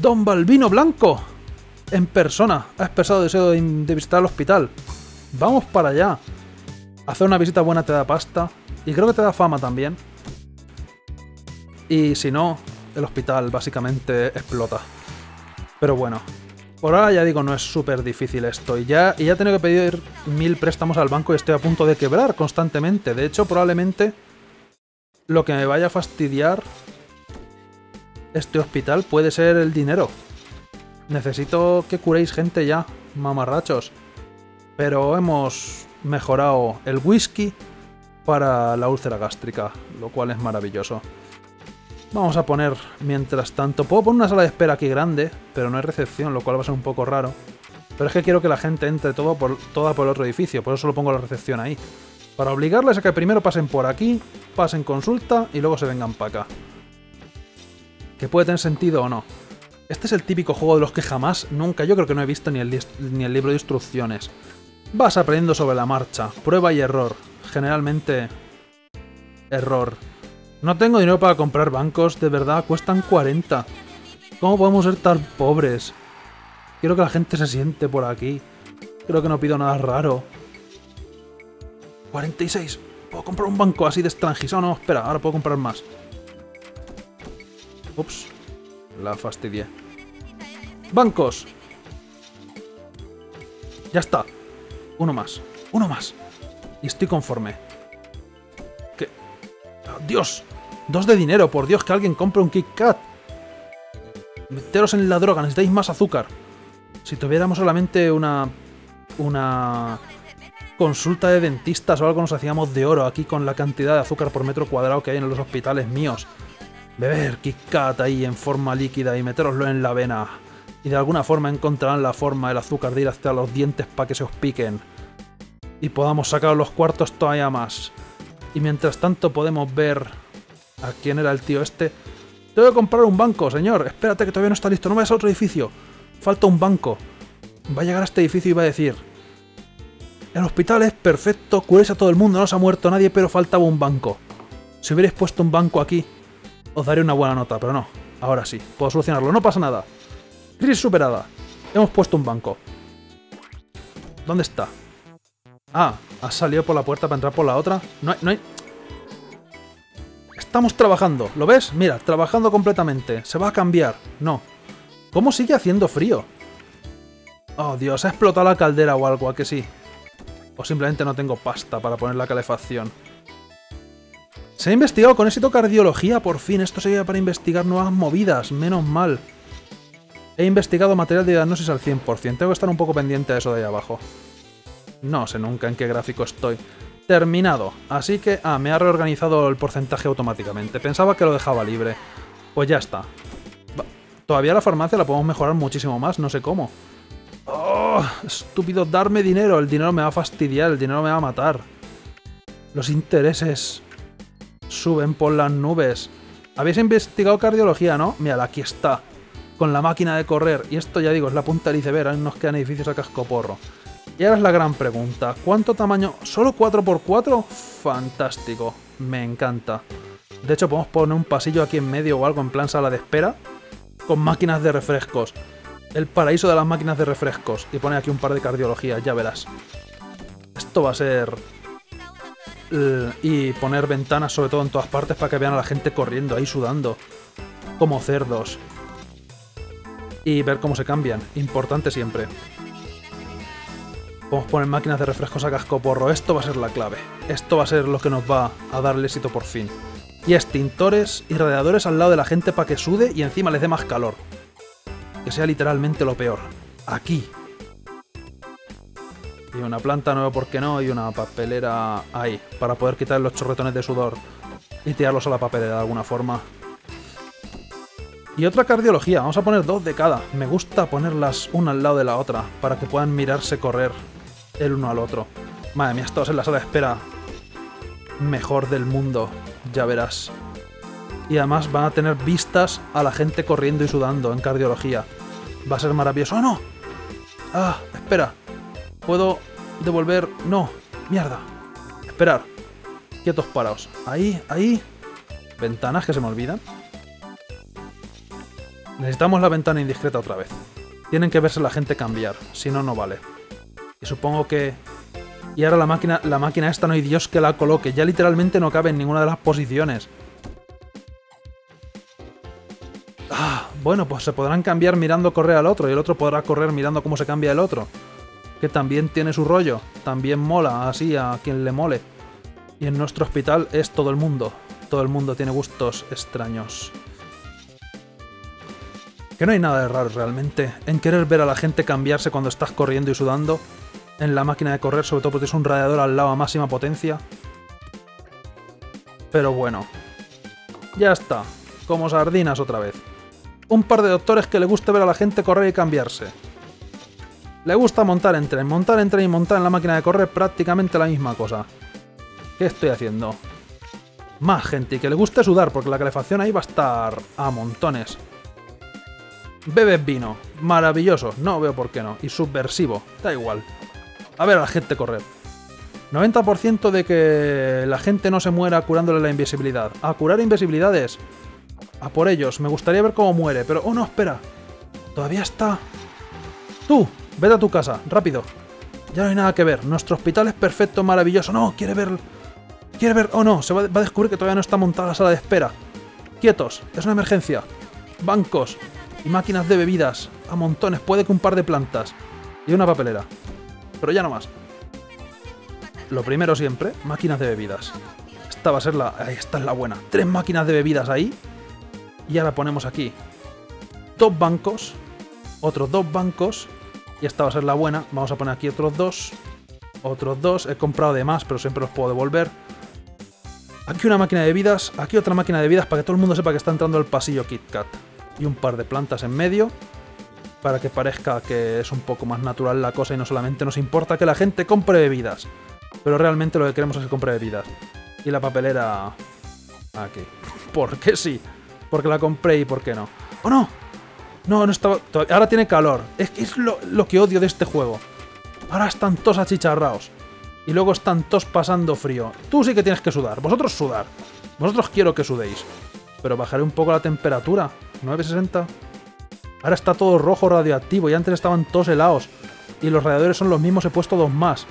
Don Balbino Blanco en persona ha expresado deseo de visitar el hospital. Vamos para allá. Hacer una visita buena te da pasta y creo que te da fama también. Y si no, el hospital básicamente explota. Pero bueno, por ahora ya digo, no es súper difícil esto. Y ya he tenido que pedir 1000 préstamos al banco y estoy a punto de quebrar constantemente. De hecho, probablemente lo que me vaya a fastidiar este hospital puede ser el dinero. Necesito que curéis gente ya, mamarrachos. Pero hemos mejorado el whisky para la úlcera gástrica, lo cual es maravilloso. Vamos a poner, mientras tanto, puedo poner una sala de espera aquí grande, pero no hay recepción, lo cual va a ser un poco raro. Pero es que quiero que la gente entre toda por el otro edificio, por eso solo pongo la recepción ahí. Para obligarles a que primero pasen por aquí, pasen consulta y luego se vengan para acá. Que puede tener sentido o no. Este es el típico juego de los que jamás, nunca, yo creo que no he visto ni el libro de instrucciones. Vas aprendiendo sobre la marcha, prueba y error. Generalmente, error. No tengo dinero para comprar bancos, de verdad, cuestan 40. ¿Cómo podemos ser tan pobres? Quiero que la gente se siente por aquí. Creo que no pido nada raro. 46. ¿Puedo comprar un banco así de extranjis? Oh, no, espera, ahora puedo comprar más. Ups, la fastidié. ¡Bancos! Ya está. Uno más, uno más. Y estoy conforme. ¿Qué? ¡Dios! 2 de dinero, por Dios, que alguien compre un Kit Kat. Meteros en la droga, necesitáis más azúcar. Si tuviéramos solamente una consulta de dentistas o algo, nos hacíamos de oro aquí con la cantidad de azúcar por metro cuadrado que hay en los hospitales míos. Beber Kit Kat ahí en forma líquida y meteroslo en la vena. Y de alguna forma encontrarán la forma, el azúcar, de ir hasta los dientes para que se os piquen. Y podamos sacar los cuartos todavía más. Y mientras tanto podemos ver a quién era el tío este. Tengo que comprar un banco, señor. Espérate, que todavía no está listo. No vayas a otro edificio. Falta un banco. Va a llegar a este edificio y va a decir: el hospital es perfecto, curéis a todo el mundo, no se ha muerto nadie, pero faltaba un banco. Si hubierais puesto un banco aquí, os daré una buena nota, pero no. Ahora sí, puedo solucionarlo. No pasa nada. Crisis superada. Hemos puesto un banco. ¿Dónde está? Ah, ¿has salido por la puerta para entrar por la otra? No hay... Estamos trabajando, ¿lo ves? Mira, trabajando completamente. Se va a cambiar. No. ¿Cómo sigue haciendo frío? Oh, Dios, ha explotado la caldera o algo, ¿a que sí? O simplemente no tengo pasta para poner la calefacción. Se ha investigado con éxito cardiología, por fin. Esto sería para investigar nuevas movidas, menos mal. He investigado material de diagnosis al 100%. Tengo que estar un poco pendiente de eso de ahí abajo. No sé nunca en qué gráfico estoy. Terminado. Así que... Ah, me ha reorganizado el porcentaje automáticamente. Pensaba que lo dejaba libre. Pues ya está. Todavía la farmacia la podemos mejorar muchísimo más. No sé cómo. ¡Oh! Estúpido, darme dinero. El dinero me va a fastidiar. El dinero me va a matar. Los intereses suben por las nubes. Habéis investigado cardiología, ¿no? Mírala, aquí está. Con la máquina de correr. Y esto, ya digo, es la punta del iceberg. Nos quedan edificios a cascoporro. Y ahora es la gran pregunta. ¿Cuánto tamaño? ¿Solo 4×4? Fantástico. Me encanta. De hecho, podemos poner un pasillo aquí en medio o algo en plan sala de espera. Con máquinas de refrescos. El paraíso de las máquinas de refrescos. Y poner aquí un par de cardiologías, ya verás. Esto va a ser... Y poner ventanas sobre todo en todas partes para que vean a la gente corriendo, ahí sudando. Como cerdos. Y ver cómo se cambian. Importante siempre. Vamos a poner máquinas de refrescos a cascoporro. Esto va a ser la clave. Esto va a ser lo que nos va a dar el éxito por fin. Y extintores y radiadores al lado de la gente para que sude y encima les dé más calor. Que sea literalmente lo peor. Aquí. Y una planta nueva, ¿por qué no? Y una papelera ahí. Para poder quitar los chorretones de sudor y tirarlos a la papelera de alguna forma. Y otra cardiología. Vamos a poner 2 de cada. Me gusta ponerlas una al lado de la otra para que puedan mirarse correr el uno al otro. Madre mía, esto va a ser la sala de espera mejor del mundo, ya verás. Y además van a tener vistas a la gente corriendo y sudando en cardiología. Va a ser maravilloso. ¡Oh, no! ¡Ah! Espera. ¿Puedo devolver...? ¡No! ¡Mierda! Esperar. Quietos, paraos. Ahí, ahí. Ventanas que se me olvidan. Necesitamos la ventana indiscreta otra vez. Tienen que verse la gente cambiar, si no, no vale. Y supongo que... Y ahora la máquina esta no hay Dios que la coloque. Ya literalmente no cabe en ninguna de las posiciones. Ah, bueno, pues se podrán cambiar mirando correr al otro. Y el otro podrá correr mirando cómo se cambia el otro. Que también tiene su rollo. También mola, así, a quien le mole. Y en nuestro hospital es todo el mundo. Todo el mundo tiene gustos extraños. Que no hay nada de raro realmente en querer ver a la gente cambiarse cuando estás corriendo y sudando. En la máquina de correr, sobre todo porque es un radiador al lado a máxima potencia. Pero bueno. Ya está. Como sardinas otra vez. Un par de doctores que le gusta ver a la gente correr y cambiarse. Le gusta montar en tren y montar en la máquina de correr, prácticamente la misma cosa. ¿Qué estoy haciendo? Más gente y que le guste sudar, porque la calefacción ahí va a estar a montones. Bebes vino. Maravilloso. No veo por qué no. Y subversivo. Da igual. A ver a la gente correr. 90% de que la gente no se muera curándole la invisibilidad. A curar invisibilidades. A por ellos. Me gustaría ver cómo muere. Pero... Oh, no, espera. Todavía está... Tú. Vete a tu casa. Rápido. Ya no hay nada que ver. Nuestro hospital es perfecto, maravilloso. No, quiere ver... Quiere ver... Oh, no. Se va a descubrir que todavía no está montada la sala de espera. Quietos. Es una emergencia. Bancos. Y máquinas de bebidas, a montones, puede que un par de plantas y una papelera, pero ya no más. Lo primero siempre, máquinas de bebidas. Esta va a ser la... Esta es la buena. 3 máquinas de bebidas ahí y ahora ponemos aquí 2 bancos, otros 2 bancos y esta va a ser la buena. Vamos a poner aquí otros dos. He comprado de más, pero siempre los puedo devolver. Aquí una máquina de bebidas, aquí otra máquina de bebidas para que todo el mundo sepa que está entrando al pasillo Kit Kat. Y un par de plantas en medio, para que parezca que es un poco más natural la cosa y no solamente nos importa que la gente compre bebidas. Pero realmente lo que queremos es que compre bebidas. Y la papelera... Aquí. ¿Por qué sí? Porque la compré y por qué no. ¡Oh, no! No, no estaba... Ahora tiene calor. Es que es lo que odio de este juego. Ahora están todos achicharraos. Y luego están todos pasando frío. Tú sí que tienes que sudar. Vosotros sudar. Vosotros quiero que sudéis. Pero bajaré un poco la temperatura. 9,60. Ahora está todo rojo radioactivo y antes estaban todos helados. Y los radiadores son los mismos, he puesto 2 más.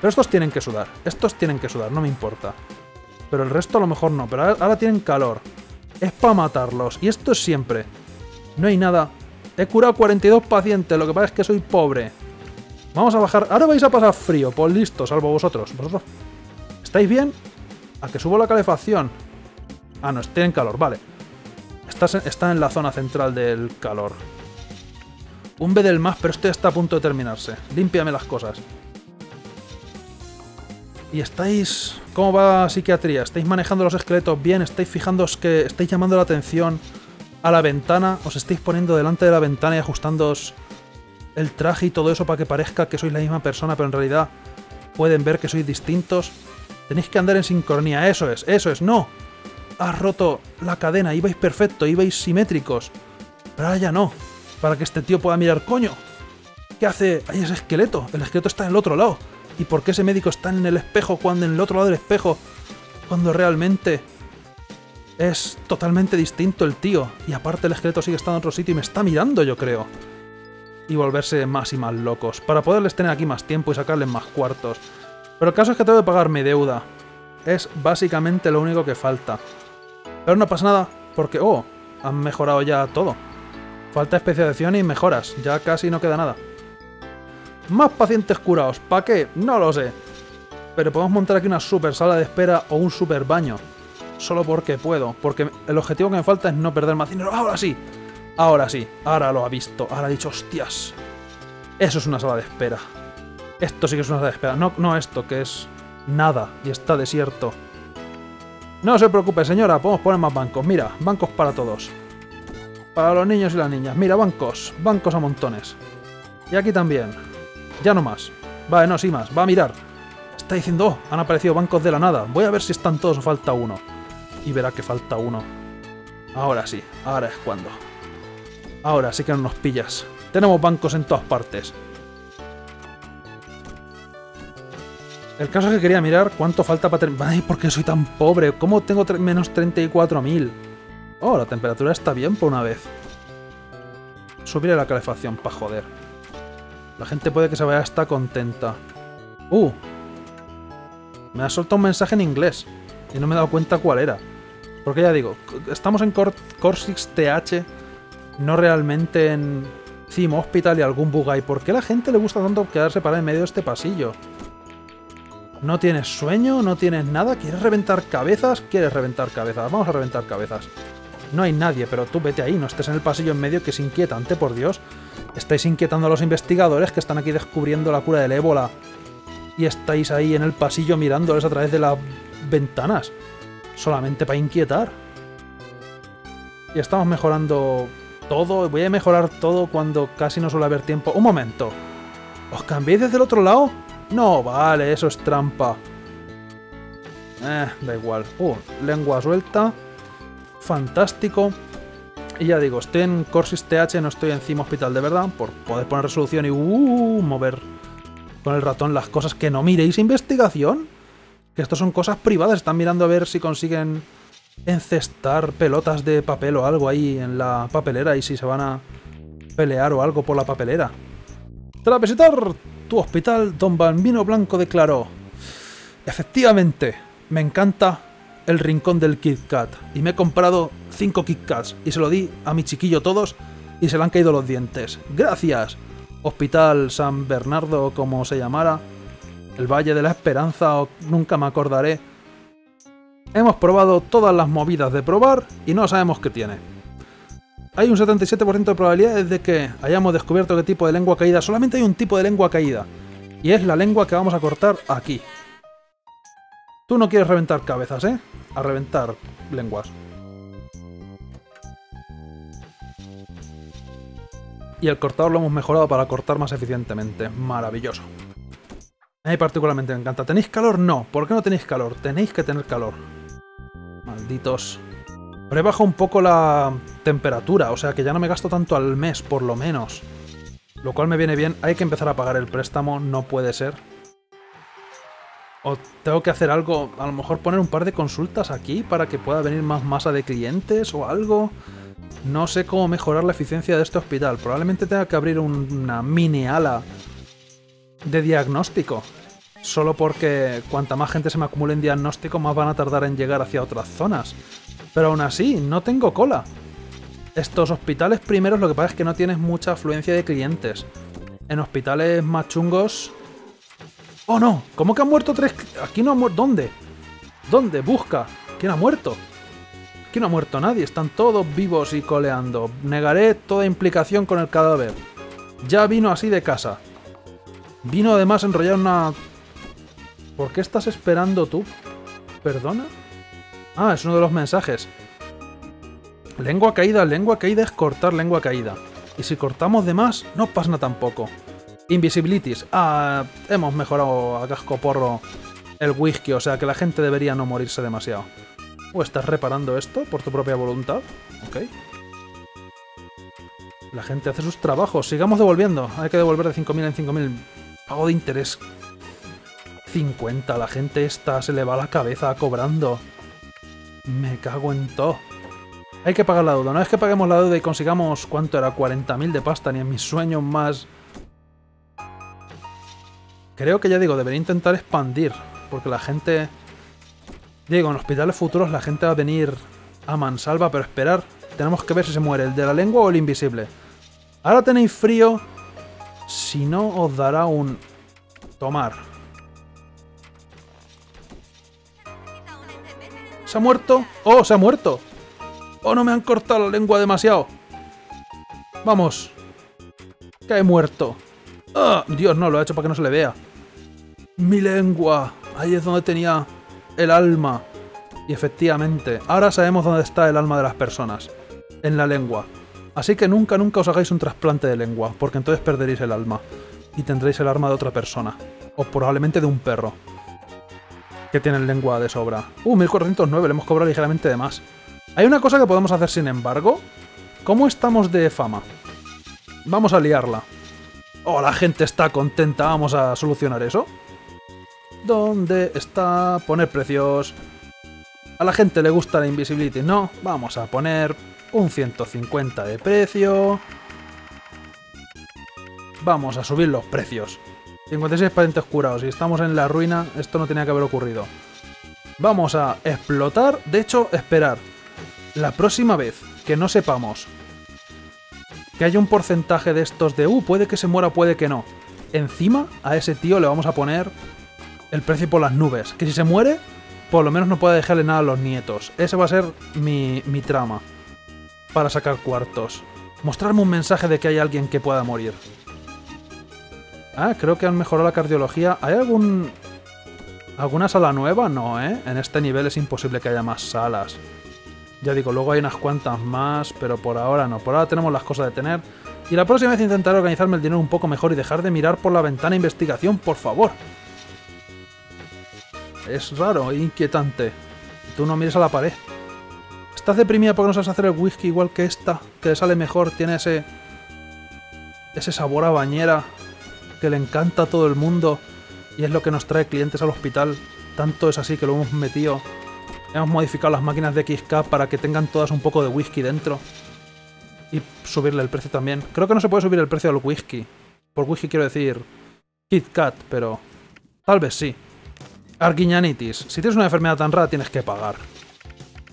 Pero estos tienen que sudar. Estos tienen que sudar, no me importa. Pero el resto a lo mejor no. Pero ahora tienen calor. Es para matarlos. Y esto es siempre. No hay nada. He curado 42 pacientes, lo que pasa es que soy pobre. Vamos a bajar. Ahora vais a pasar frío. Pues listo, salvo vosotros. ¿Vosotros estáis bien? A que subo la calefacción. Ah, no, tienen calor, vale. Está en la zona central del calor. Un B del más, pero esto ya está a punto de terminarse. Límpiame las cosas. ¿Y estáis...? ¿Cómo va la psiquiatría? ¿Estáis manejando los esqueletos bien? ¿Estáis fijándoos que estáis llamando la atención a la ventana? ¿Os estáis poniendo delante de la ventana y ajustándoos el traje y todo eso para que parezca que sois la misma persona, pero en realidad pueden ver que sois distintos? Tenéis que andar en sincronía. Eso es. ¡No! Has roto la cadena, ibais perfecto, ibais simétricos. Pero ahora ya no, para que este tío pueda mirar, coño. ¿Qué hace? Ahí ese esqueleto, el esqueleto está en el otro lado. ¿Y por qué ese médico está en el espejo cuando en el otro lado del espejo? Cuando realmente es totalmente distinto el tío. Y aparte el esqueleto sigue estando en otro sitio y me está mirando, yo creo. Y volverse más y más locos, para poderles tener aquí más tiempo y sacarles más cuartos. Pero el caso es que tengo que pagar mi deuda. Es básicamente lo único que falta. Pero no pasa nada, porque, oh, han mejorado ya todo. Falta especialización y mejoras, ya casi no queda nada. Más pacientes curados, ¿para qué? No lo sé. Pero podemos montar aquí una super sala de espera o un super baño. Solo porque puedo, porque el objetivo que me falta es no perder más dinero. ¡Ahora sí! Ahora lo ha visto, ahora ha dicho, hostias. Eso es una sala de espera. Esto sí que es una sala de espera, no esto, que es nada y está desierto. No se preocupe, señora, podemos poner más bancos. Mira, bancos para todos. Para los niños y las niñas. Mira, bancos. Bancos a montones. Y aquí también. Ya no más. Vale, no, sí más. Va a mirar. Está diciendo, oh, han aparecido bancos de la nada. Voy a ver si están todos o falta uno. Y verá que falta uno. Ahora sí. Ahora es cuando. Ahora sí que no nos pillas. Tenemos bancos en todas partes. El caso es que quería mirar cuánto falta para terminar. Ay, ¿por qué soy tan pobre? ¿Cómo tengo menos 34.000? Oh, la temperatura está bien por una vez. Subiré la calefacción para joder. La gente puede que se vaya hasta contenta. Me ha soltado un mensaje en inglés y no me he dado cuenta cuál era. Porque ya digo, estamos en CorsixTH, no realmente en Theme Hospital y algún bug hay. ¿Por qué a la gente le gusta tanto quedarse parada en medio de este pasillo? ¿No tienes sueño? ¿No tienes nada? ¿Quieres reventar cabezas? ¿Quieres reventar cabezas? Vamos a reventar cabezas. No hay nadie, pero tú vete ahí, no estés en el pasillo en medio, que es inquietante, por Dios. Estáis inquietando a los investigadores que están aquí descubriendo la cura del ébola. Y estáis ahí en el pasillo mirándoles a través de las ventanas. Solamente para inquietar. Y estamos mejorando todo. Voy a mejorar todo cuando casi no suele haber tiempo. ¡Un momento! ¿Os cambiáis desde el otro lado? No, vale, eso es trampa. Da igual. Lengua suelta. Fantástico. Y ya digo, estoy en CorsixTH, no estoy en Theme Hospital de verdad. Por poder poner resolución y mover con el ratón las cosas. Que no miréis investigación. Que esto son cosas privadas. Están mirando a ver si consiguen encestar pelotas de papel o algo ahí en la papelera. Y si se van a pelear o algo por la papelera. Tras visitar tu hospital, Don Balbino Blanco declaró: efectivamente, me encanta el rincón del Kit Kat. Y me he comprado 5 Kit Kats. Y se lo di a mi chiquillo todos. Y se le han caído los dientes. Gracias, Hospital San Bernardo, como se llamara. El Valle de la Esperanza, o nunca me acordaré. Hemos probado todas las movidas de probar y no sabemos qué tiene. Hay un 77% de probabilidades de que hayamos descubierto qué tipo de lengua caída. Solamente hay un tipo de lengua caída. Y es la lengua que vamos a cortar aquí. Tú no quieres reventar cabezas, ¿eh? A reventar lenguas. Y el cortador lo hemos mejorado para cortar más eficientemente. Maravilloso. A mí particularmente me encanta. ¿Tenéis calor? No. ¿Por qué no tenéis calor? Tenéis que tener calor. Malditos. Pero he bajado un poco la temperatura, o sea que ya no me gasto tanto al mes, por lo menos. Lo cual me viene bien. Hay que empezar a pagar el préstamo, no puede ser. O tengo que hacer algo, a lo mejor poner un par de consultas aquí para que pueda venir más masa de clientes o algo. No sé cómo mejorar la eficiencia de este hospital. Probablemente tenga que abrir una mini ala de diagnóstico. Solo porque cuanta más gente se me acumule en diagnóstico, más van a tardar en llegar hacia otras zonas. Pero aún así, no tengo cola. Estos hospitales primeros, lo que pasa es que no tienes mucha afluencia de clientes. En hospitales más chungos... ¡Oh, no! ¿Cómo que han muerto 3? Aquí no ha muerto... ¿Dónde? ¿Dónde? Busca. ¿Quién ha muerto? Aquí no ha muerto nadie. Están todos vivos y coleando. Negaré toda implicación con el cadáver. Ya vino así de casa. Vino además enrollado en una... ¿Por qué estás esperando tú? ¿Perdona? Ah, es uno de los mensajes. Lengua caída. Lengua caída es cortar lengua caída. Y si cortamos de más, no pasa nada tampoco. Invisibilities. Ah, hemos mejorado a cascoporro el whisky, o sea que la gente debería no morirse demasiado. ¿O estás reparando esto por tu propia voluntad? Ok. La gente hace sus trabajos. Sigamos devolviendo. Hay que devolver de 5.000 en 5.000. Pago de interés. 50. La gente esta se le va la cabeza cobrando. Me cago en todo. Hay que pagar la deuda. Una vez que paguemos la deuda y consigamos... ¿Cuánto era? 40.000 de pasta. Ni en mis sueños más... Creo que ya digo, debería intentar expandir, porque la gente... Digo, en hospitales futuros la gente va a venir a mansalva, pero esperar. Tenemos que ver si se muere el de la lengua o el invisible. Ahora tenéis frío, si no os dará un... tomar. ¿Se ha muerto? ¡Oh, se ha muerto! ¡Oh, no me han cortado la lengua demasiado! Vamos. Que he muerto. ¡Oh! Dios, no, lo ha hecho para que no se le vea. Mi lengua. Ahí es donde tenía el alma. Y efectivamente, ahora sabemos dónde está el alma de las personas. En la lengua. Así que nunca, nunca os hagáis un trasplante de lengua, porque entonces perderéis el alma. Y tendréis el alma de otra persona. O probablemente de un perro. Que tienen lengua de sobra. 1409, le hemos cobrado ligeramente de más. Hay una cosa que podemos hacer, sin embargo. ¿Cómo estamos de fama? Vamos a liarla. Oh, la gente está contenta. Vamos a solucionar eso. ¿Dónde está? Poner precios. A la gente le gusta la invisibility, ¿no? Vamos a poner un 150 de precio. vamos a subir los precios. 56 pacientes curados y estamos en la ruina, esto no tenía que haber ocurrido. Vamos a explotar, de hecho, esperar. La próxima vez que no sepamos que hay un porcentaje de estos de puede que se muera, puede que no. Encima a ese tío le vamos a poner el precio por las nubes, que si se muere, por lo menos no puede dejarle nada a los nietos. Ese va a ser mi trama para sacar cuartos. Mostrarme un mensaje de que hay alguien que pueda morir. Ah, creo que han mejorado la cardiología. ¿Hay alguna sala nueva? No, ¿eh? En este nivel es imposible que haya más salas. Ya digo, luego hay unas cuantas más, pero por ahora no. Por ahora tenemos las cosas de tener. Y la próxima vez intentaré organizarme el dinero un poco mejor y dejar de mirar por la ventana de investigación, por favor. Es raro e inquietante. Tú no mires a la pared. ¿Estás deprimida porque no sabes hacer el whisky igual que esta? Que le sale mejor, tiene ese sabor a bañera que le encanta a todo el mundo y es lo que nos trae clientes al hospital. Tanto es así que lo hemos metido. Hemos modificado las máquinas de XK para que tengan todas un poco de whisky dentro. Y subirle el precio también. Creo que no se puede subir el precio al whisky. Por whisky quiero decir Kit Kat, pero tal vez sí. Arguiñanitis. Si tienes una enfermedad tan rara tienes que pagar.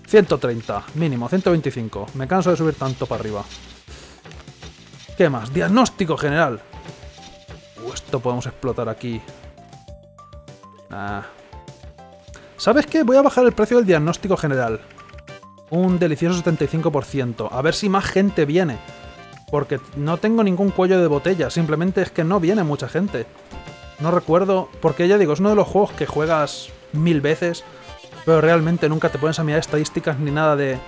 130, mínimo, 125. Me canso de subir tanto para arriba. ¿Qué más? Diagnóstico general. Esto podemos explotar aquí. ¿Sabes qué? Voy a bajar el precio del diagnóstico general. Un delicioso 75%. A ver si más gente viene. Porque no tengo ningún cuello de botella. Simplemente es que no viene mucha gente. No recuerdo... Porque ya digo, es uno de los juegos que juegas 1000 veces. Pero realmente nunca te pones a mirar estadísticas ni nada de...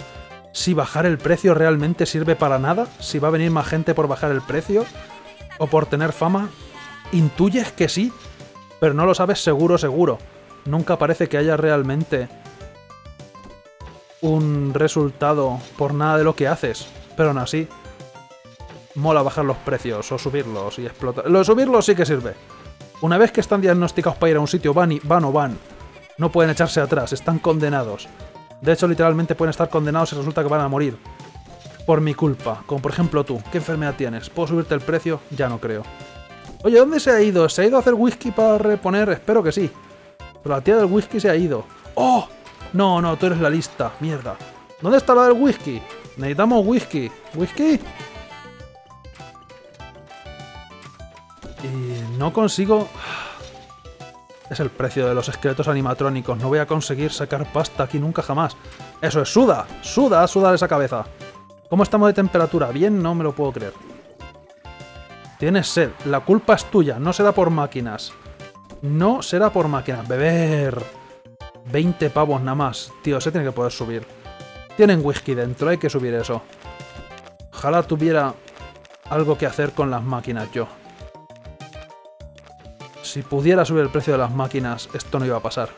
Si bajar el precio realmente sirve para nada. Si va a venir más gente por bajar el precio. O por tener fama. Intuyes que sí. Pero no lo sabes seguro, seguro. Nunca parece que haya realmente un resultado por nada de lo que haces. Pero aún así, mola bajar los precios o subirlos y explotar. Lo de subirlos sí que sirve. Una vez que están diagnosticados para ir a un sitio, van. No pueden echarse atrás, están condenados. De hecho, literalmente pueden estar condenados y resulta que van a morir. Por mi culpa. Como por ejemplo tú. ¿Qué enfermedad tienes? ¿Puedo subirte el precio? Ya no creo. Oye, ¿dónde se ha ido? ¿Se ha ido a hacer whisky para reponer? Espero que sí. Pero la tía del whisky se ha ido. ¡Oh! No, no, tú eres la lista. Mierda. ¿Dónde está la del whisky? Necesitamos whisky. ¿Whisky? Y no consigo... Es el precio de los esqueletos animatrónicos. No voy a conseguir sacar pasta aquí nunca jamás. ¡Eso es! ¡Suda! ¡Suda! ¡Suda esa cabeza! ¿Cómo estamos de temperatura? Bien, no me lo puedo creer. Tienes sed. La culpa es tuya. No será por máquinas. No será por máquinas. Beber. 20 pavos nada más. Tío, se tiene que poder subir. Tienen whisky dentro. Hay que subir eso. Ojalá tuviera algo que hacer con las máquinas yo. Si pudiera subir el precio de las máquinas, esto no iba a pasar.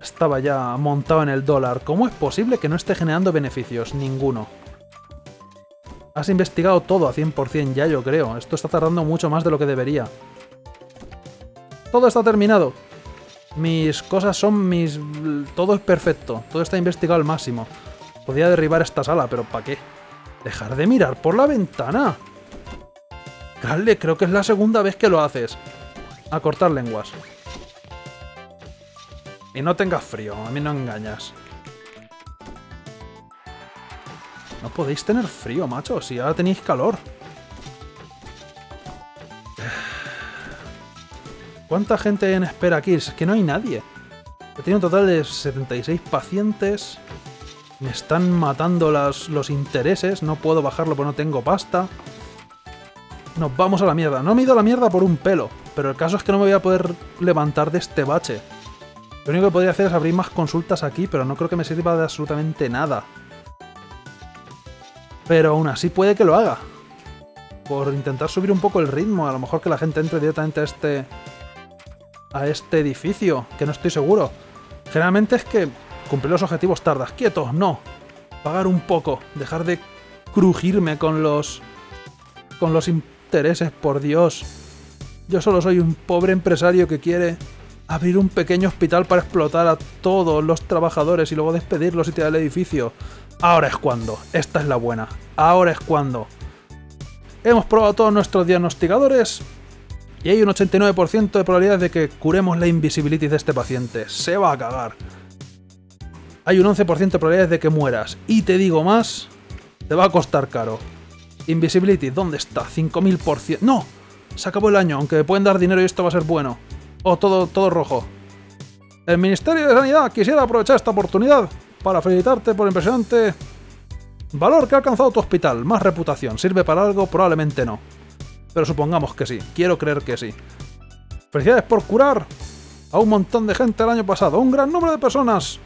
Estaba ya montado en el dólar. ¿Cómo es posible que no esté generando beneficios? Ninguno. Has investigado todo a 100% ya, yo creo. Esto está tardando mucho más de lo que debería. Todo está terminado. Mis cosas son mis... Todo es perfecto. Todo está investigado al máximo. Podría derribar esta sala, pero ¿para qué? ¡Dejar de mirar por la ventana! Dale, creo que es la segunda vez que lo haces. A cortar lenguas. Y no tengas frío. A mí no engañas. No podéis tener frío, macho, si ahora tenéis calor. ¿Cuánta gente hay en espera aquí? Es que no hay nadie. Yo tengo un total de 76 pacientes. Me están matando los intereses. No puedo bajarlo porque no tengo pasta. Nos vamos a la mierda. No me he ido a la mierda por un pelo. Pero el caso es que no me voy a poder levantar de este bache. Lo único que podría hacer es abrir más consultas aquí, pero no creo que me sirva de absolutamente nada. Pero aún así puede que lo haga. Por intentar subir un poco el ritmo. A lo mejor que la gente entre directamente a este edificio. Que no estoy seguro. Generalmente es que cumplir los objetivos tardas. ¡Quietos! ¡No! Pagar un poco. Dejar de crujirme con los intereses, por Dios. Yo solo soy un pobre empresario que quiere abrir un pequeño hospital para explotar a todos los trabajadores y luego despedirlos y tirar el edificio. Ahora es cuando. Esta es la buena. Ahora es cuando. Hemos probado todos nuestros diagnosticadores y hay un 89% de probabilidad de que curemos la invisibilitis de este paciente. Se va a cagar. Hay un 11% de probabilidad de que mueras. Y te digo más, te va a costar caro. Invisibilitis, ¿dónde está? 5000%. ¡No! Se acabó el año, aunque me pueden dar dinero y esto va a ser bueno. Oh, todo rojo. El Ministerio de Sanidad quisiera aprovechar esta oportunidad para felicitarte por el impresionante valor que ha alcanzado tu hospital. Más reputación. ¿Sirve para algo? Probablemente no. Pero supongamos que sí. Quiero creer que sí. Felicidades por curar a un montón de gente el año pasado. Un gran número de personas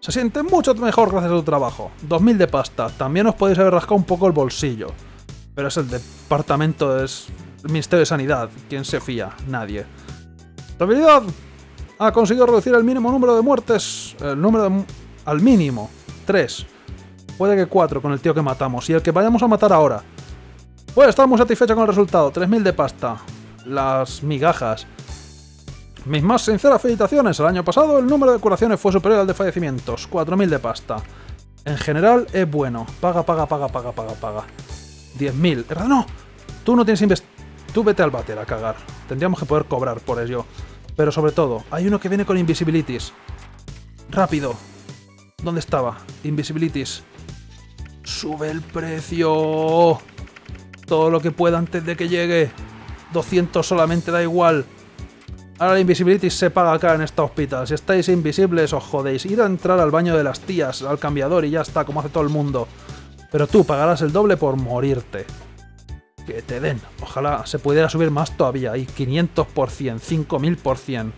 se sienten mucho mejor gracias a tu trabajo. 2000 de pasta. También os podéis haber rascado un poco el bolsillo. Pero es el departamento, es el Ministerio de Sanidad. ¿Quién se fía? Nadie. Tu habilidad ha conseguido reducir el mínimo número de muertes. El número de al mínimo. 3. Puede que 4 con el tío que matamos. Y el que vayamos a matar ahora. Pues estar muy satisfecho con el resultado. 3000 de pasta. Las migajas. Mis más sinceras felicitaciones. El año pasado el número de curaciones fue superior al de fallecimientos. 4000 de pasta. En general es bueno. Paga. 10000. ¿Verdad? No. Tú no tienes Tú vete al váter a cagar. Tendríamos que poder cobrar por ello. Pero sobre todo, hay uno que viene con invisibilitis. Rápido. ¿Dónde estaba? Invisibilitis. Sube el precio. Todo lo que pueda antes de que llegue. 200 solamente, da igual. Ahora la invisibilitis se paga acá en esta hospital. Si estáis invisibles, os jodéis. Ir a entrar al baño de las tías, al cambiador y ya está, como hace todo el mundo. Pero tú pagarás el doble por morirte. Que te den. Ojalá se pudiera subir más todavía. Y 500%, 5000%.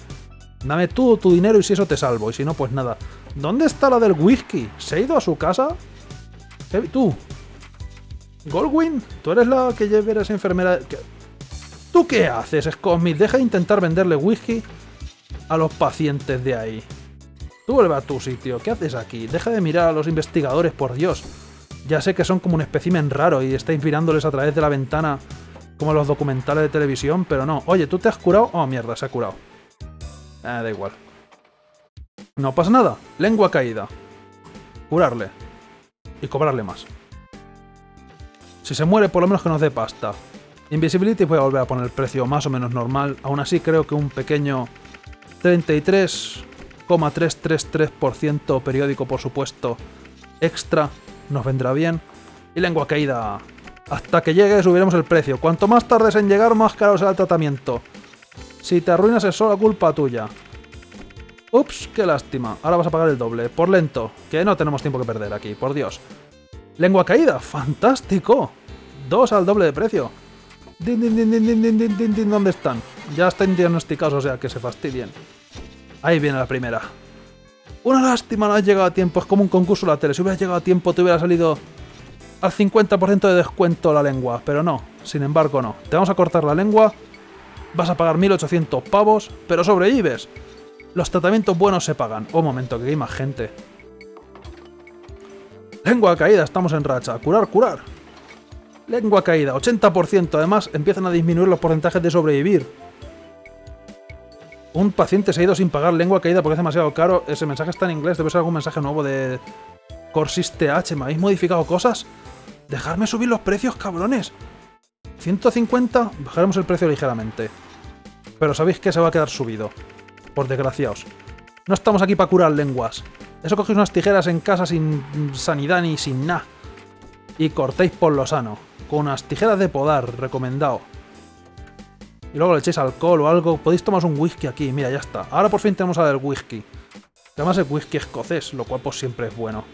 Dame tú tu dinero y si eso te salvo. Y si no, pues nada. ¿Dónde está la del whisky? ¿Se ha ido a su casa? ¿Tú? ¿Goldwyn? ¿Tú eres la que lleva a esa enfermera? ¿Tú qué haces, Scotsmith? Deja de intentar venderle whisky a los pacientes de ahí. Tú vuelve a tu sitio. ¿Qué haces aquí? Deja de mirar a los investigadores, por Dios. Ya sé que son como un espécimen raro y estáis mirándoles a través de la ventana como los documentales de televisión, pero no. Oye, ¿tú te has curado? Oh, mierda, se ha curado. Da igual. No pasa nada. Lengua caída. Curarle. Y cobrarle más. Si se muere, por lo menos que nos dé pasta. Invisibility voy a volver a poner el precio más o menos normal. Aún así, creo que un pequeño 33,333% periódico, por supuesto, extra nos vendrá bien. Y lengua caída. Hasta que llegue subiremos el precio. Cuanto más tardes en llegar, más caro será el tratamiento. Si te arruinas es solo culpa tuya. Ups, qué lástima. Ahora vas a pagar el doble. Por lento. Que no tenemos tiempo que perder aquí, por Dios. Lengua caída. ¡Fantástico! 2 al doble de precio. Din, din, din, din, din, din, din, din. ¿Dónde están? Ya están diagnosticados, o sea que se fastidien. Ahí viene la primera. Una lástima, no has llegado a tiempo. Es como un concurso de la tele. Si hubieras llegado a tiempo te hubiera salido al 50% de descuento la lengua. Pero no. Sin embargo, no. Te vamos a cortar la lengua. Vas a pagar 1800 pavos, pero sobrevives. Los tratamientos buenos se pagan. Un momento, que hay más gente. Lengua caída, estamos en racha. Curar, curar. Lengua caída, 80%. Además, empiezan a disminuir los porcentajes de sobrevivir. Un paciente se ha ido sin pagar lengua caída porque es demasiado caro. Ese mensaje está en inglés. Debe ser algún mensaje nuevo de CorsixTH. ¿Me habéis modificado cosas? Dejadme subir los precios, cabrones. 150, bajaremos el precio ligeramente. Pero sabéis que se va a quedar subido. Por desgraciados. No estamos aquí para curar lenguas. Eso cogéis unas tijeras en casa sin sanidad ni sin nada. Y cortéis por lo sano. Con unas tijeras de podar, recomendado. Y luego le echéis alcohol o algo. Podéis tomaros un whisky aquí. Mira, ya está. Ahora por fin tenemos a la del whisky. Además el whisky escocés, lo cual pues siempre es bueno.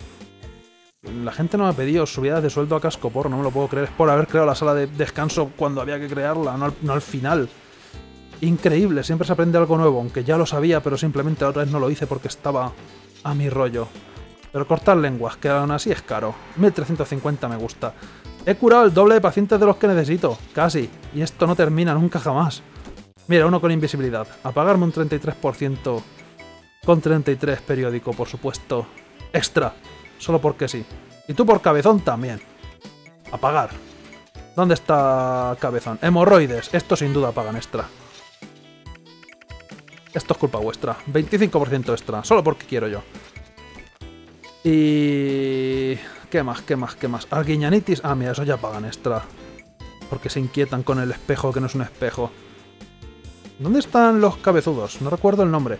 La gente no me ha pedido subidas de sueldo a casco porro, no me lo puedo creer. Es por haber creado la sala de descanso cuando había que crearla, no al final. Increíble, siempre se aprende algo nuevo, aunque ya lo sabía, pero simplemente la otra vez no lo hice porque estaba a mi rollo. Pero cortar lenguas, que aún así es caro. 1350 me gusta. He curado el doble de pacientes de los que necesito, casi. Y esto no termina nunca jamás. Mira, uno con invisibilidad. A pagarme un 33%. Con 33 periódico, por supuesto. Extra. Solo porque sí. Y tú por cabezón también. A pagar. ¿Dónde está cabezón? Hemorroides. Esto sin duda pagan extra. Esto es culpa vuestra. 25% extra. Solo porque quiero yo. Y... ¿Qué más? ¿Qué más? ¿Qué más? Arguiñanitis. Ah, mira, eso ya pagan extra. porque se inquietan con el espejo que no es un espejo. ¿Dónde están los cabezudos? No recuerdo el nombre.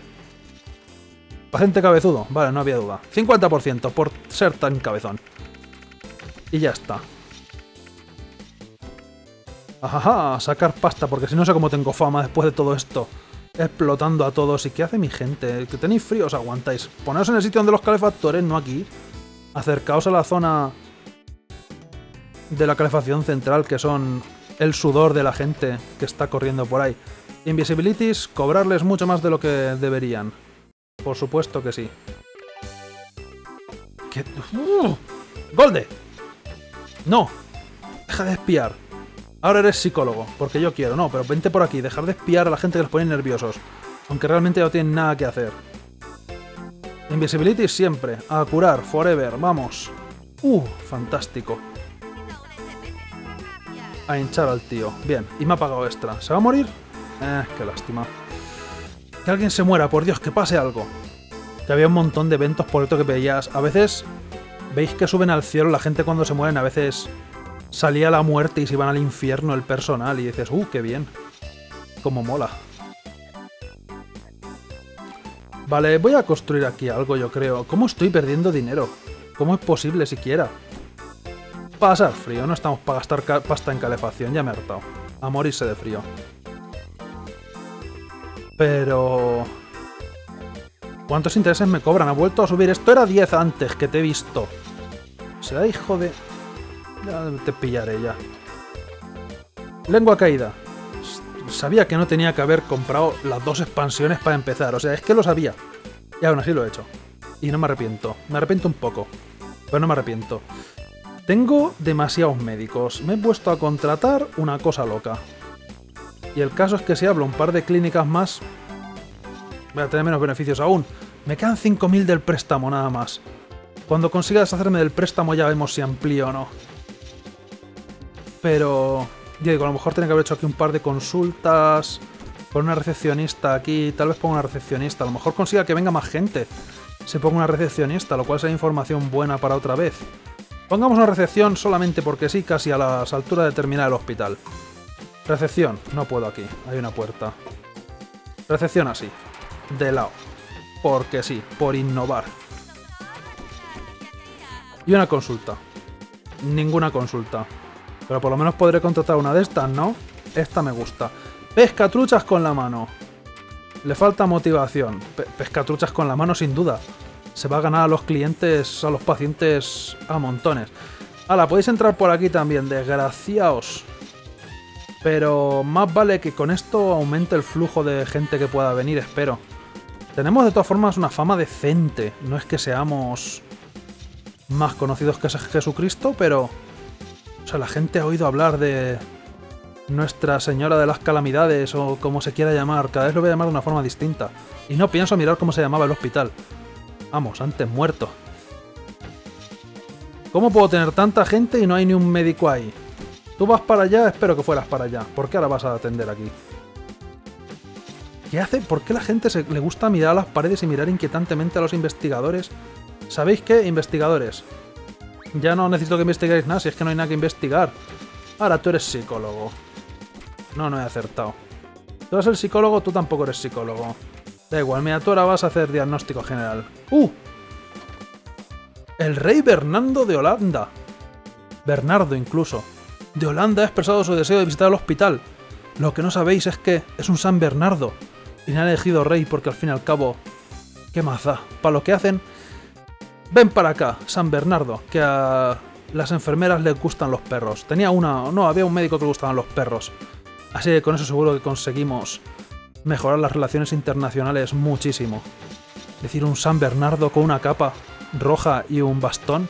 Paciente cabezudo. Vale, no había duda. 50% por ser tan cabezón. Y ya está. Ajaja, sacar pasta, porque si no sé cómo tengo fama después de todo esto. Explotando a todos. ¿Y qué hace mi gente? Que tenéis frío, os aguantáis. Poneos en el sitio donde los calefactores, no aquí. Acercaos a la zona de la calefacción central, que son el sudor de la gente que está corriendo por ahí. Invisibilities, cobrarles mucho más de lo que deberían. Por supuesto que sí. ¿Qué? ¡Golde! ¡No! Deja de espiar. Ahora eres psicólogo, porque yo quiero. No, pero vente por aquí. Dejar de espiar a la gente que los pone nerviosos. Aunque realmente no tienen nada que hacer. Invisibilities siempre. A curar. Forever. Vamos. Fantástico. A hinchar al tío. Bien. Y me ha pagado extra. ¿Se va a morir? Qué lástima. Que alguien se muera, por Dios, que pase algo. Que había un montón de eventos por esto que veías. A veces veis que suben al cielo la gente cuando se mueren. A veces salía la muerte y se iban al infierno el personal. Y dices, qué bien. Como mola. Vale, voy a construir aquí algo, yo creo. ¿Cómo estoy perdiendo dinero? ¿Cómo es posible siquiera? Pasar frío. No estamos para gastar pasta en calefacción. Ya me he hartado. A morirse de frío. Pero... ¿cuántos intereses me cobran? Ha vuelto a subir. Esto era 10 antes, que te he visto. Será hijo de... Ya te pillaré ya. Lengua caída. Sabía que no tenía que haber comprado las dos expansiones para empezar. O sea, es que lo sabía. Y aún así lo he hecho. Y no me arrepiento. Me arrepiento un poco. Pero no me arrepiento. Tengo demasiados médicos. Me he puesto a contratar una cosa loca. Y el caso es que si hablo un par de clínicas más, voy a tener menos beneficios aún. Me quedan 5.000 del préstamo nada más. Cuando consiga deshacerme del préstamo ya vemos si amplío o no. Pero... yo digo, a lo mejor tenía que haber hecho aquí un par de consultas con una recepcionista aquí. Tal vez ponga una recepcionista. A lo mejor consiga que venga más gente. Se ponga una recepcionista, lo cual será información buena para otra vez. Pongamos una recepción solamente porque sí, casi a las alturas de terminar el hospital. Recepción. No puedo aquí. Hay una puerta. Recepción así. De lado. Porque sí. Por innovar. Y una consulta. Ninguna consulta. Pero por lo menos podré contratar una de estas, ¿no? Esta me gusta. Pesca truchas con la mano. Le falta motivación. Pesca truchas con la mano sin duda. Se va a ganar a los clientes, a los pacientes a montones. Hala, podéis entrar por aquí también. Desgraciaos. Pero más vale que con esto aumente el flujo de gente que pueda venir, espero. Tenemos de todas formas una fama decente. No es que seamos más conocidos que Jesucristo, pero... o sea, la gente ha oído hablar de Nuestra Señora de las Calamidades o como se quiera llamar. Cada vez lo voy a llamar de una forma distinta. Y no pienso mirar cómo se llamaba el hospital. Vamos, antes muerto. ¿Cómo puedo tener tanta gente y no hay ni un médico ahí? Tú vas para allá, espero que fueras para allá. ¿Por qué ahora vas a atender aquí? ¿Qué hace? ¿Por qué la gente le gusta mirar a las paredes y mirar inquietantemente a los investigadores? ¿Sabéis qué? Investigadores. Ya no necesito que investiguéis nada, si es que no hay nada que investigar. Ahora tú eres psicólogo. No, no he acertado. Tú eres el psicólogo, tú tampoco eres psicólogo. Da igual, mira, tú ahora vas a hacer diagnóstico general. El rey Bernardo de Holanda. Bernardo incluso. De Holanda ha expresado su deseo de visitar el hospital. Lo que no sabéis es que es un San Bernardo. Y le han elegido rey porque al fin y al cabo... ¿qué más da? Para lo que hacen... ven para acá, San Bernardo, que a las enfermeras les gustan los perros. Tenía una... no, había un médico que le gustaban los perros. Así que con eso seguro que conseguimos mejorar las relaciones internacionales muchísimo. Es decir, un San Bernardo con una capa roja y un bastón.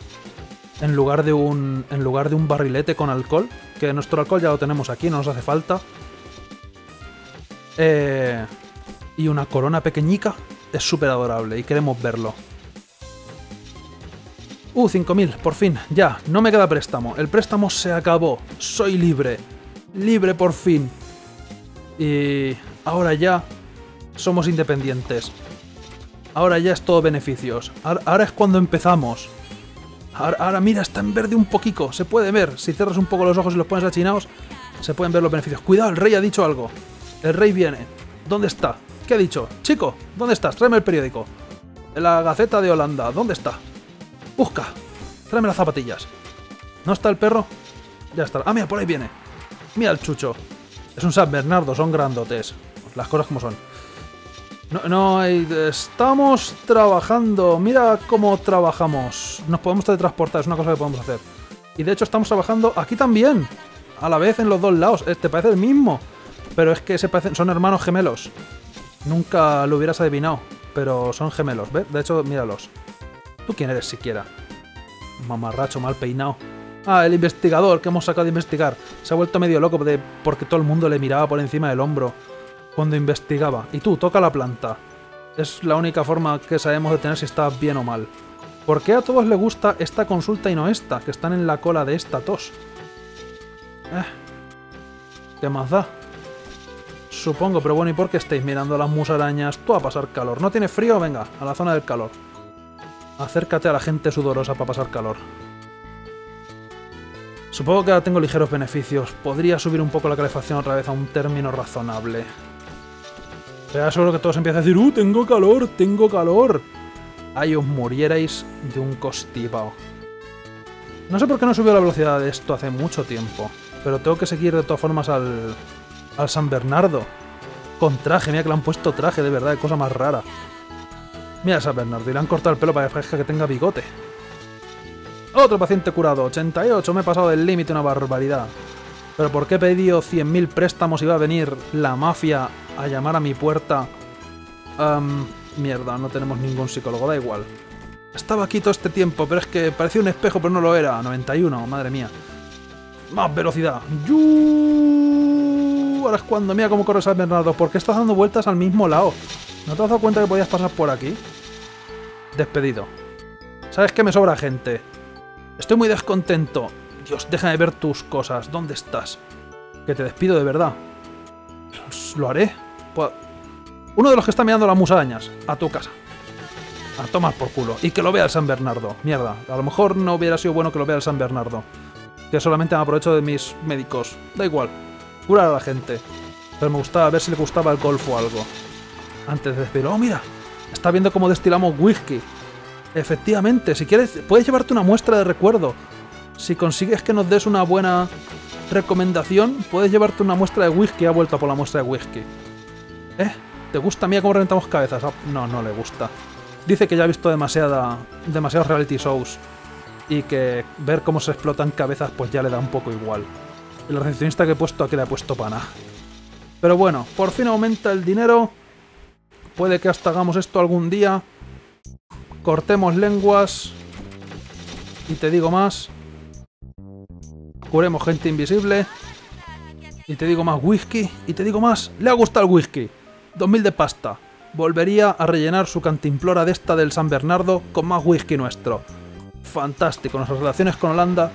En lugar de un barrilete con alcohol, que nuestro alcohol ya lo tenemos aquí, no nos hace falta. Y una corona pequeñica es súper adorable y queremos verlo. 5.000, por fin, ya, no me queda préstamo. El préstamo se acabó, soy libre. Libre por fin. Y ahora ya somos independientes. Ahora ya es todo beneficios. Ahora es cuando empezamos. Ahora mira, está en verde un poquito, se puede ver. Si cierras un poco los ojos y los pones achinados, Se pueden ver los beneficios. Cuidado, el rey ha dicho algo. El rey viene. ¿Dónde está? ¿Qué ha dicho? Chico, ¿dónde estás? Tráeme el periódico. La Gaceta de Holanda. ¿Dónde está? Busca. Tráeme las zapatillas. ¿No está el perro? Ya está. Ah, mira, por ahí viene. Mira el chucho. Es un San Bernardo, son grandotes. Las cosas como son. No, estamos trabajando. Mira cómo trabajamos. Nos podemos teletransportar, es una cosa que podemos hacer. Y de hecho estamos trabajando aquí también. A la vez en los dos lados. Este parece el mismo. Pero es que se parecen, son hermanos gemelos. Nunca lo hubieras adivinado. Pero son gemelos, ¿ves? De hecho, míralos. ¿Tú quién eres siquiera? Mamarracho mal peinado. Ah, el investigador que hemos sacado de investigar. Se ha vuelto medio loco porque todo el mundo le miraba por encima del hombro cuando investigaba. Y tú, toca la planta. Es la única forma que sabemos de tener si está bien o mal. ¿Por qué a todos les gusta esta consulta y no esta? Que están en la cola de esta tos. ¿Qué más da? Supongo, pero bueno, ¿y por qué estáis mirando las musarañas? Tú a pasar calor. ¿No tiene frío? Venga, a la zona del calor. Acércate a la gente sudorosa para pasar calor. Supongo que ahora tengo ligeros beneficios. Podría subir un poco la calefacción otra vez a un término razonable. Pero ahora seguro que todos empiezan a decir tengo calor, tengo calor. Ay, os murierais de un costipao. No sé por qué no subió la velocidad de esto hace mucho tiempo. Pero tengo que seguir de todas formas al San Bernardo. Con traje, mira que le han puesto traje, de verdad, de cosa más rara. Mira a San Bernardo, y le han cortado el pelo para que parezca que tenga bigote. Otro paciente curado, 88, me he pasado del límite, una barbaridad. Pero ¿por qué he pedido 100.000 préstamos y va a venir la mafia a llamar a mi puerta? Mierda, no tenemos ningún psicólogo, da igual. Estaba aquí todo este tiempo, pero es que parecía un espejo, pero no lo era. 91, madre mía. Más velocidad. ¡Yuu! Ahora es cuando, mira cómo corre San Bernardo. ¿Por qué estás dando vueltas al mismo lado? ¿No te has dado cuenta que podías pasar por aquí? Despedido. ¿Sabes qué? Me sobra gente. Estoy muy descontento. Dios, déjame ver tus cosas. ¿Dónde estás? Que te despido de verdad. Lo haré. Uno de los que está mirando las musarañas. A tu casa. A tomar por culo. Y que lo vea el San Bernardo. Mierda. A lo mejor no hubiera sido bueno que lo vea el San Bernardo. Que solamente me aprovecho de mis médicos. Da igual. Curar a la gente. Pero me gustaba a ver si le gustaba el golf o algo. Antes de decir, oh, mira. Está viendo cómo destilamos whisky. Efectivamente, si quieres, puedes llevarte una muestra de recuerdo. Si consigues que nos des una buena recomendación, puedes llevarte una muestra de whisky. Ha vuelto por la muestra de whisky. ¿Te gusta? Mira cómo reventamos cabezas. No, no le gusta. Dice que ya ha visto demasiados reality shows. Y que ver cómo se explotan cabezas pues ya le da un poco igual. El recepcionista que he puesto aquí le ha puesto pana. Pero bueno, por fin aumenta el dinero. Puede que hasta hagamos esto algún día. Cortemos lenguas. Y te digo más. Curemos gente invisible. Y te digo más whisky. Y te digo más. Le ha gustado el whisky. 2000 de pasta. Volvería a rellenar su cantimplora de esta del San Bernardo con más whisky nuestro. Fantástico. Nuestras relaciones con Holanda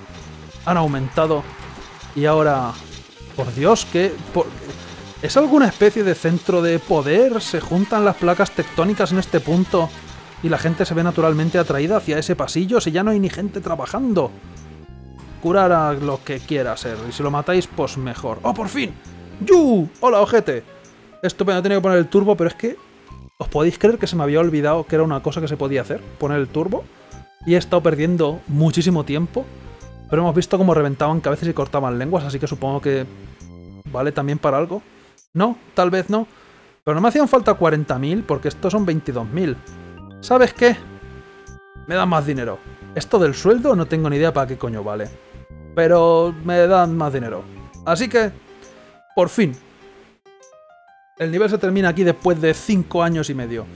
han aumentado. Y ahora... Por Dios, que... ¿Es alguna especie de centro de poder? ¿Se juntan las placas tectónicas en este punto? Y la gente se ve naturalmente atraída hacia ese pasillo si ya no hay ni gente trabajando. Curar a lo que quiera ser. Y si lo matáis, pues mejor. ¡Oh, por fin! ¡Yu! ¡Hola, ojete! Estupendo, tenía que poner el turbo, pero es que... ¿Os podéis creer que se me había olvidado que era una cosa que se podía hacer? Poner el turbo. Y he estado perdiendo muchísimo tiempo. Pero hemos visto cómo reventaban cabezas y cortaban lenguas, así que supongo que... ¿Vale también para algo? No, tal vez no. Pero no me hacían falta 40.000, porque estos son 22.000. ¿Sabes qué? Me dan más dinero. Esto del sueldo no tengo ni idea para qué coño vale. Pero me dan más dinero. Así que... Por fin. El nivel se termina aquí después de 5 años y medio.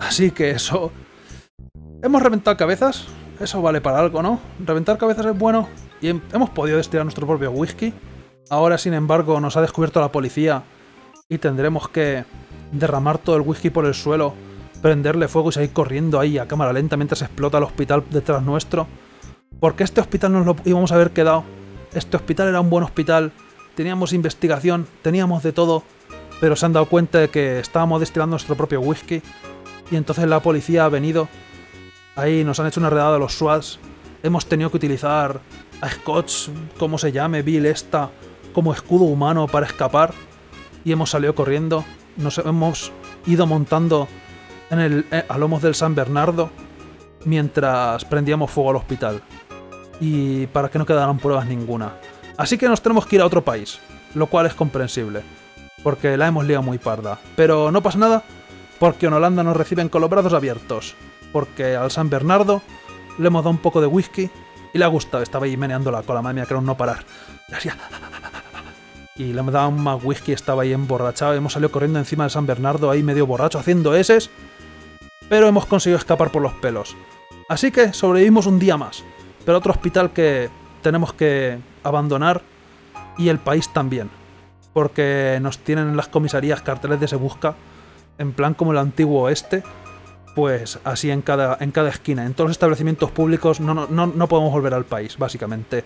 Así que eso... Hemos reventado cabezas. Eso vale para algo, ¿no? Reventar cabezas es bueno. Y hemos podido destilar nuestro propio whisky. Ahora, sin embargo, nos ha descubierto la policía. Y tendremos que derramar todo el whisky por el suelo. Prenderle fuego y seguir corriendo ahí a cámara lenta mientras se explota el hospital detrás nuestro. Porque este hospital nos lo íbamos a haber quedado. Este hospital era un buen hospital. Teníamos investigación, teníamos de todo. Pero se han dado cuenta de que estábamos destilando nuestro propio whisky. Y entonces la policía ha venido. Ahí nos han hecho una redada de los SWATs. Hemos tenido que utilizar a Scotch, como se llame, Bill esta. como escudo humano para escapar y hemos salido corriendo. Nos hemos ido montando en a lomos del San Bernardo mientras prendíamos fuego al hospital. Y para que no quedaran pruebas ninguna. Así que nos tenemos que ir a otro país, lo cual es comprensible, porque la hemos liado muy parda. Pero no pasa nada, porque en Holanda nos reciben con los brazos abiertos, porque al San Bernardo le hemos dado un poco de whisky y le ha gustado. Estaba ahí meneando la cola, madre mía, que era un no parar. Y le hemos dado más whisky, estaba ahí emborrachado, y hemos salido corriendo encima de San Bernardo, ahí medio borracho, haciendo eses, pero hemos conseguido escapar por los pelos. Así que sobrevivimos un día más, pero otro hospital que tenemos que abandonar, y el país también, porque nos tienen en las comisarías carteles de se busca, en plan como el antiguo oeste, pues así en cada esquina, en todos los establecimientos públicos. No podemos volver al país, básicamente,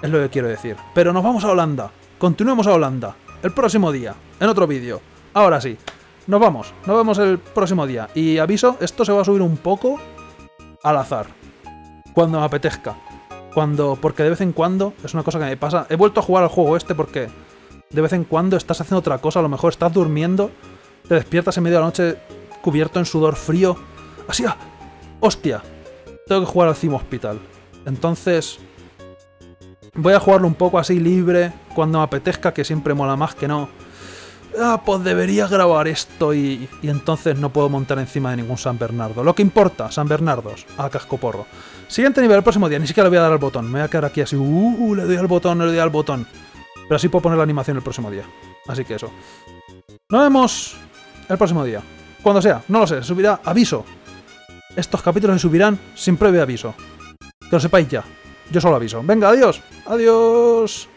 es lo que quiero decir. Pero nos vamos a Holanda, continuemos a Holanda, el próximo día, en otro vídeo. Ahora sí, nos vamos, nos vemos el próximo día, y aviso, esto se va a subir un poco al azar, cuando me apetezca. Porque de vez en cuando, es una cosa que me pasa, he vuelto a jugar al juego este porque de vez en cuando estás haciendo otra cosa, a lo mejor estás durmiendo, te despiertas en medio de la noche cubierto en sudor frío, así, ¡ah! ¡Hostia! Tengo que jugar al Theme Hospital. Entonces, voy a jugarlo un poco así libre, cuando me apetezca, que siempre mola más que no. Ah, pues debería grabar esto y entonces no puedo montar encima de ningún San Bernardo. Lo que importa, San Bernardos, a cascoporro. Siguiente nivel, el próximo día, ni siquiera le voy a dar al botón. Me voy a quedar aquí así, le doy al botón, le doy al botón. Pero así puedo poner la animación el próximo día. Así que eso. Nos vemos el próximo día. Cuando sea, no lo sé, subirá aviso. Estos capítulos se subirán sin previo aviso. Que lo sepáis ya. Yo solo aviso. Venga, adiós. Adiós.